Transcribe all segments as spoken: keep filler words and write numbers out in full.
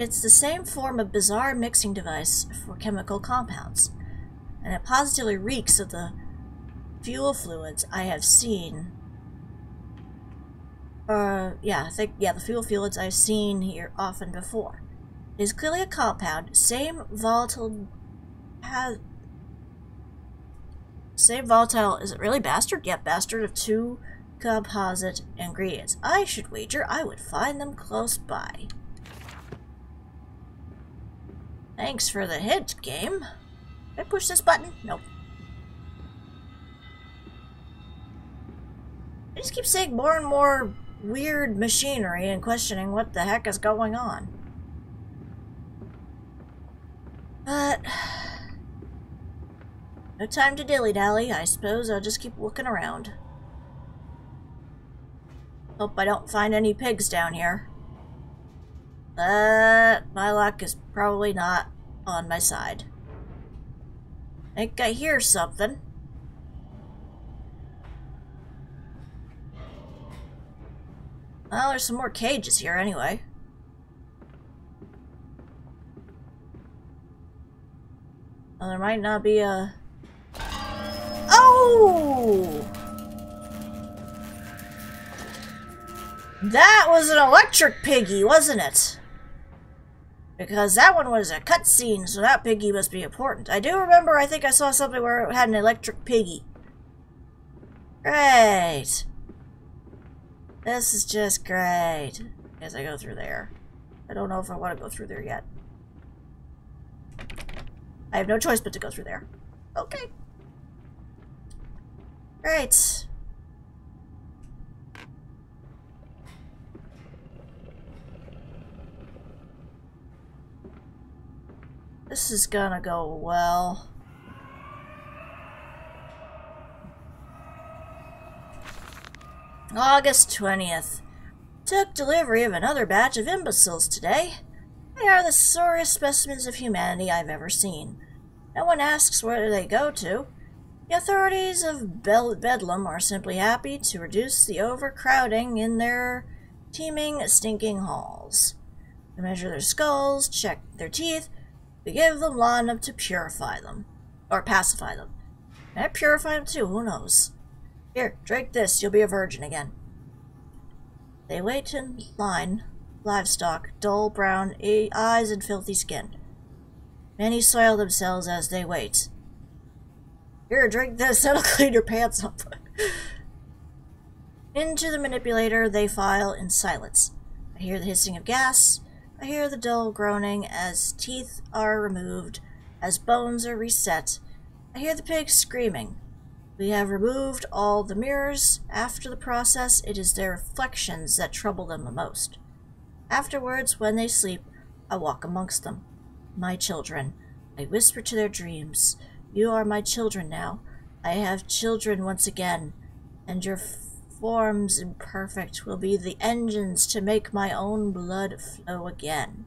It's the same form of bizarre mixing device for chemical compounds, and it positively reeks of the fuel fluids I have seen. Uh, yeah, I think, yeah, the fuel fluids I've seen here often before. It is clearly a compound, same volatile, has, same volatile, is it really bastard? Yeah, bastard of two composite ingredients. I should wager I would find them close by. Thanks for the hint, game. Can I push this button? Nope. I just keep seeing more and more weird machinery and questioning what the heck is going on. But no time to dilly-dally. I suppose I'll just keep looking around. Hope I don't find any pigs down here. But my luck is probably not on my side. I think I hear something. Well, there's some more cages here anyway. Well, there might not be a... Oh! That was an electric piggy, wasn't it? Because that one was a cutscene, so that piggy must be important. I do remember, I think I saw something where it had an electric piggy. Great! This is just great. As I go through there. I don't know if I want to go through there yet. I have no choice but to go through there. Okay. Great. This is gonna go well. August twentieth. Took delivery of another batch of imbeciles today. They are the sorest specimens of humanity I've ever seen. No one asks where they go to. The authorities of Bedlam are simply happy to reduce the overcrowding in their teeming, stinking halls. We measure their skulls, check their teeth, we give them law enough to purify them. Or pacify them. And I purify them too, who knows? Here, drink this, you'll be a virgin again. They wait in line, livestock, dull brown eyes and filthy skin. Many soil themselves as they wait. Here, drink this, that'll clean your pants up. Into the manipulator they file in silence. I hear the hissing of gas, I hear the dull groaning as teeth are removed, as bones are reset. I hear the pigs screaming. We have removed all the mirrors. After the process, it is their reflections that trouble them the most. Afterwards, when they sleep, I walk amongst them. My children. I whisper to their dreams. You are my children now. I have children once again, and your forms imperfect will be the engines to make my own blood flow again.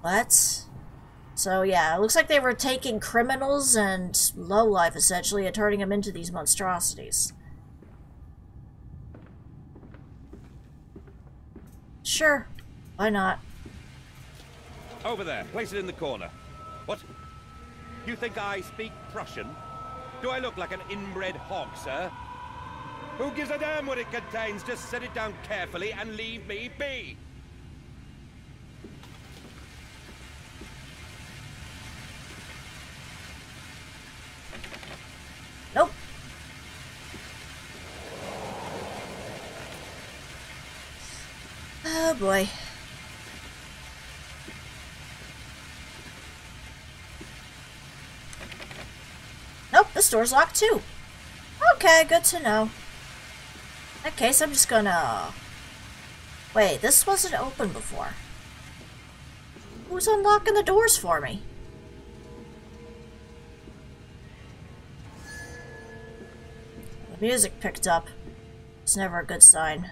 What? So yeah, it looks like they were taking criminals and lowlife, essentially, and turning them into these monstrosities. Sure. Why not? Over there. Place it in the corner. What? You think I speak Prussian? Do I look like an inbred hog, sir? Who gives a damn what it contains? Just set it down carefully and leave me be! Nope. Oh boy. Nope, this door's locked too. Okay, good to know. In that case, I'm just gonna... Wait, this wasn't open before. Who's unlocking the doors for me? Music picked up. It's never a good sign.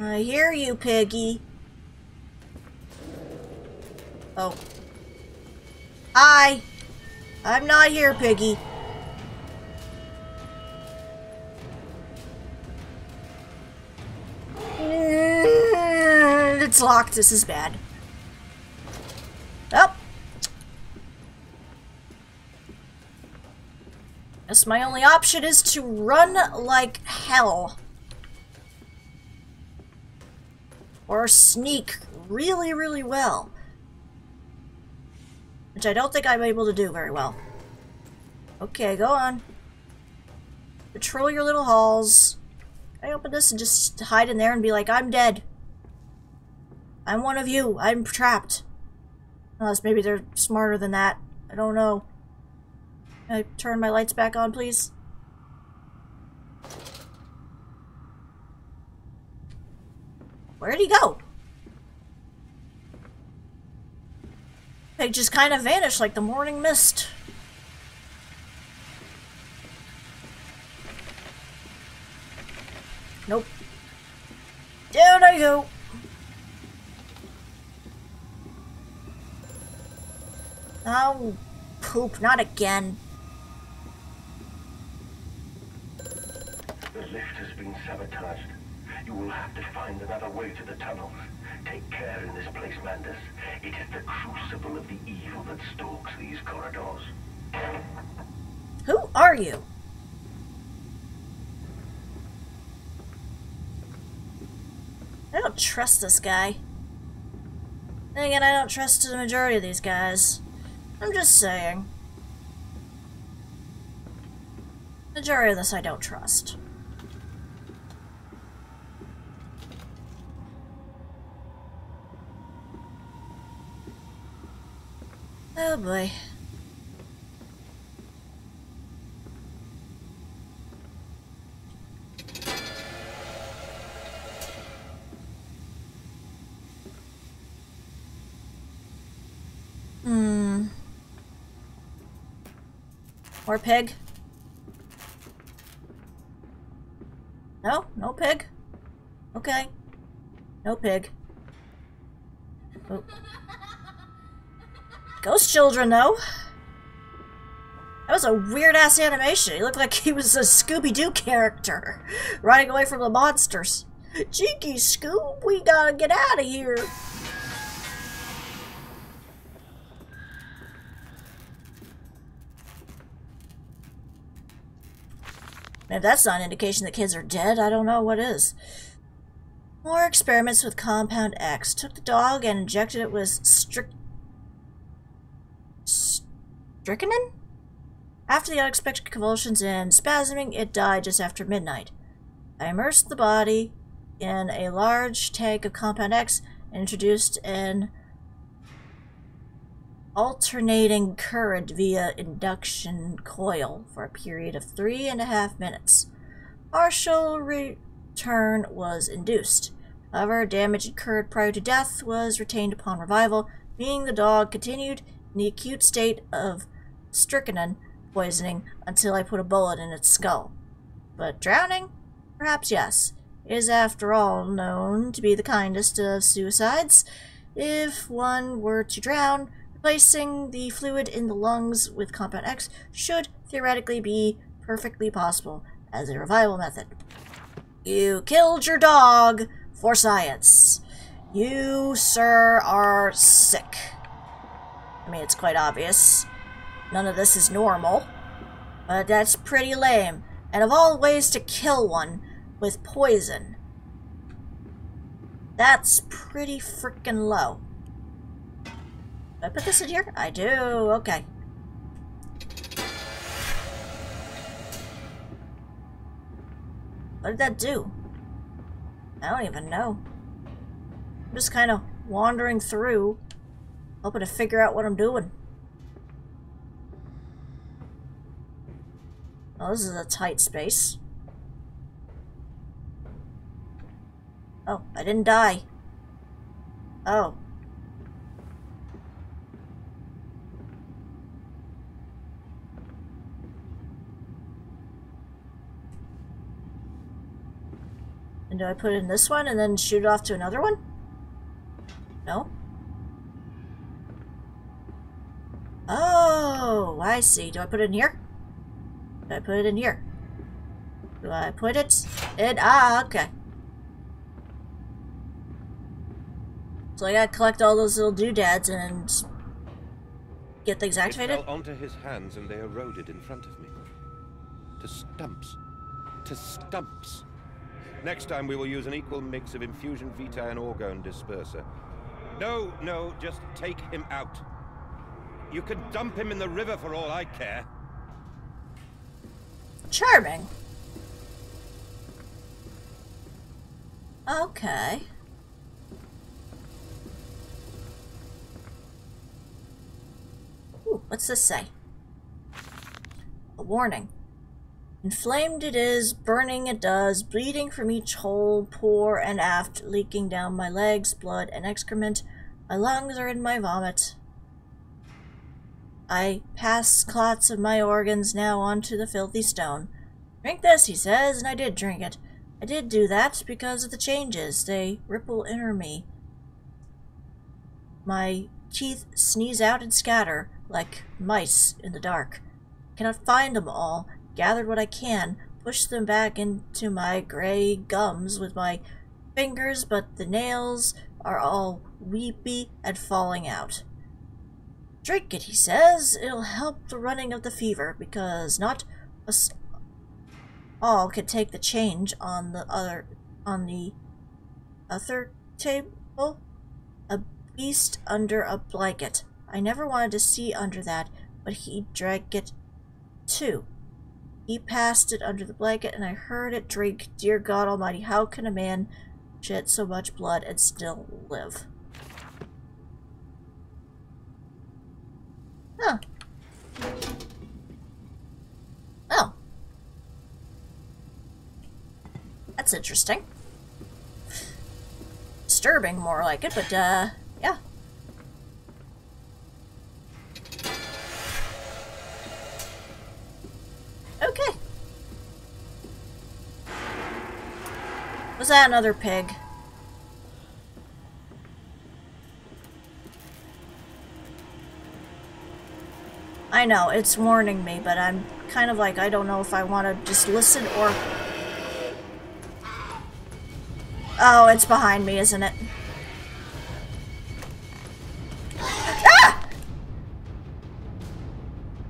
I hear you, piggy. Oh. Hi! I'm not here, piggy. it's locked. This is bad. Oh. Guess my only option is to run like hell. Or sneak really, really well. Which I don't think I'm able to do very well. Okay, go on. Patrol your little halls. Can I open this and just hide in there and be like, I'm dead. I'm one of you. I'm trapped. Unless maybe they're smarter than that. I don't know. Can I turn my lights back on, please? Where'd he go? They just kind of vanished like the morning mist. Nope. Down I go. Oh, poop, not again. The lift has been sabotaged. You will have to find another way to the tunnels. Take care in this place, Mandus. It is the crucible of the evil that stalks these corridors. Who are you? I don't trust this guy. Then again, I don't trust the majority of these guys. I'm just saying. The majority of this I don't trust. Oh boy. Hmm. More pig? No? No pig? Okay. No pig. Oh. Ghost children, though. That was a weird-ass animation. He looked like he was a Scooby-Doo character running away from the monsters. Cheeky Scoob, we gotta get out of here. And if that's not an indication that kids are dead, I don't know what is. More experiments with Compound X. Took the dog and injected it with strict... Strychnine? After the unexpected convulsions and spasming, it died just after midnight. I immersed the body in a large tank of Compound X and introduced an alternating current via induction coil for a period of three and a half minutes. Partial return was induced. However, damage incurred prior to death was retained upon revival, meaning the dog continued in the acute state of strychnine poisoning until I put a bullet in its skull. But drowning? Perhaps yes. It is after all known to be the kindest of suicides. If one were to drown, replacing the fluid in the lungs with Compound X should theoretically be perfectly possible as a revival method. You killed your dog for science. You, sir, are sick. I mean, it's quite obvious. None of this is normal. But that's pretty lame. And of all ways to kill one with poison, that's pretty freaking low. Did I put this in here? I do. Okay. What did that do? I don't even know. I'm just kind of wandering through, hoping to figure out what I'm doing. Oh, this is a tight space. Oh, I didn't die. Oh. And do I put it in this one and then shoot it off to another one? No? Oh, I see. Do I put it in here? Do I put it in here? Do I put it in? Ah, okay. So I gotta collect all those little doodads and get things activated. It fell onto his hands and they eroded in front of me. To stumps. To stumps. Next time we will use an equal mix of infusion vitae and orgone disperser. No, no, just take him out. You can dump him in the river for all I care. Charming. Okay. Ooh, what's this say? A warning. Inflamed it is, burning it does, bleeding from each hole, fore and aft, leaking down my legs, blood and excrement. My lungs are in my vomit. I pass clots of my organs now onto the filthy stone. Drink this, he says, and I did drink it. I did do that because of the changes. They ripple inner me. My teeth sneeze out and scatter like mice in the dark. I cannot find them all. Gathered what I can, push them back into my gray gums with my fingers, but the nails are all weepy and falling out. Drink it, he says. It'll help the running of the fever, because not us all can take the change on the other on the other table. A beast under a blanket. I never wanted to see under that, but he drank it too. He passed it under the blanket, and I heard it drink. Dear God Almighty, how can a man shed so much blood and still live? Huh. Oh. That's interesting. Disturbing, more like it, but, uh, yeah. Okay. Was that another pig? I know, it's warning me, but I'm kind of like, I don't know if I want to just listen or... Oh, it's behind me, isn't it?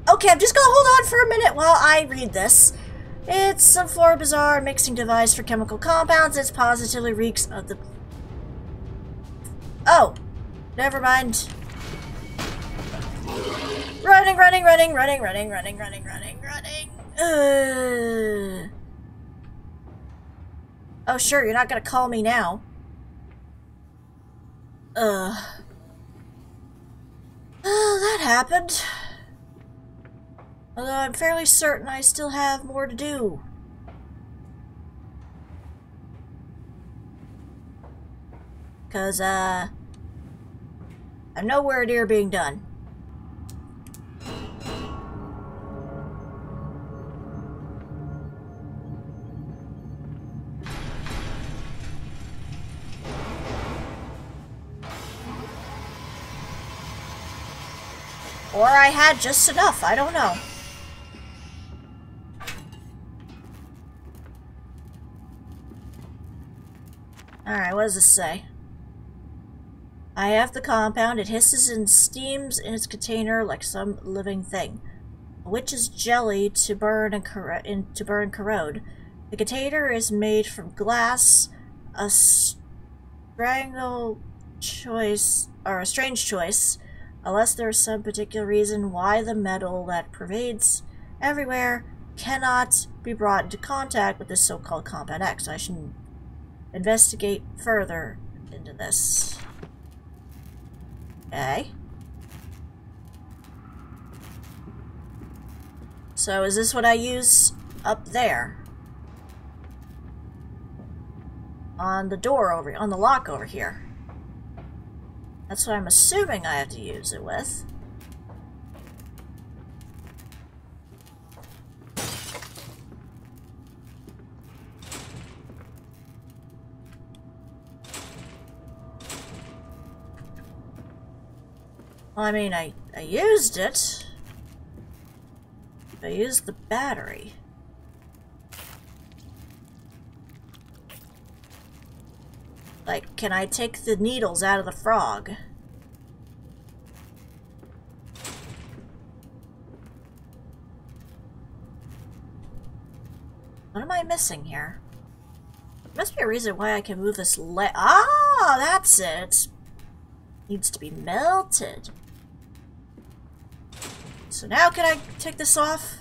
Okay, I'm just gonna hold on for a minute while I read this. It's some sort of bizarre mixing device for chemical compounds. It positively reeks of the... Oh! Never mind. Running, running, running, running, running, running, running, running, running. Uh... Oh, sure, you're not gonna call me now. Ugh. Oh, that happened. Although I'm fairly certain I still have more to do. Cause, uh... I'm nowhere near being done. Or I had just enough, I don't know. Alright, what does this say? I have the compound. It hisses and steams in its container like some living thing. A witch's jelly to burn and corrode. In, to burn and corrode. The container is made from glass. A strangle choice, or a strange choice, unless there is some particular reason why the metal that pervades everywhere cannot be brought into contact with this so-called Compound X. I shouldn't investigate further into this. Okay. So is this what I use up there? On the door over, on the lock over here. That's what I'm assuming I have to use it with. Well, I mean, I, I used it. I used the battery. Like, can I take the needles out of the frog? What am I missing here? There must be a reason why I can move this le- Ah, that's it! Needs to be melted. So now can I take this off?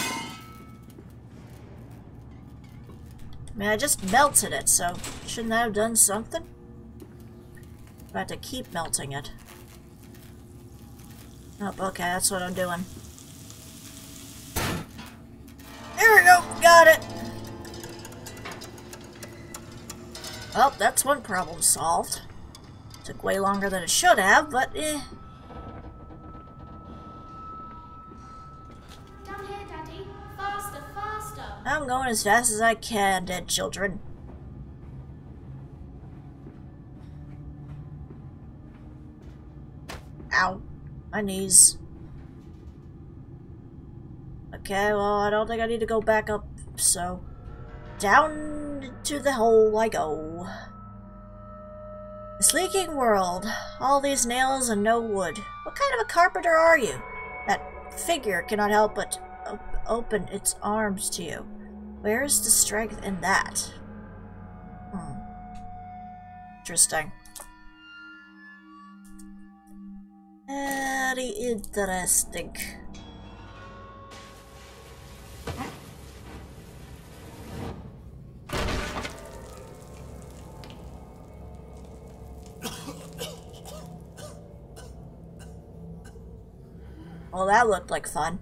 I mean, I just melted it, so shouldn't that have done something? I'm about to keep melting it. Oh, okay, that's what I'm doing. There we go! Got it! Well, that's one problem solved. Took way longer than it should have, but eh. I'm going as fast as I can, dead children. Ow. My knees. Okay, well, I don't think I need to go back up, so... down to the hole I go. This leaking world. All these nails and no wood. What kind of a carpenter are you? That figure cannot help but open its arms to you. Where is the strength in that? Hmm. Interesting. Very interesting. Well, that looked like fun.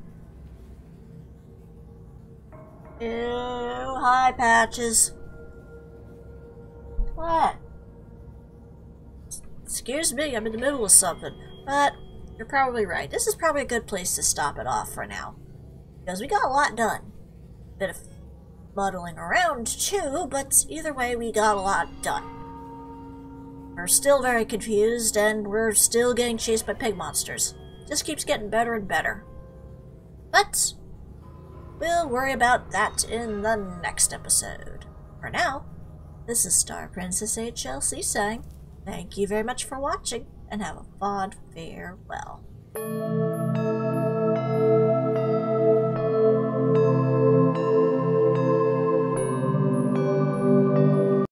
Ew, hi, Patches. What? Excuse me, I'm in the middle of something. But, you're probably right. This is probably a good place to stop it off for now. Because we got a lot done. Bit of muddling around, too, but either way, we got a lot done. We're still very confused, and we're still getting chased by pig monsters. Just keeps getting better and better. But... we'll worry about that in the next episode. For now, this is Star Princess H L C saying, thank you very much for watching, and have a fond farewell.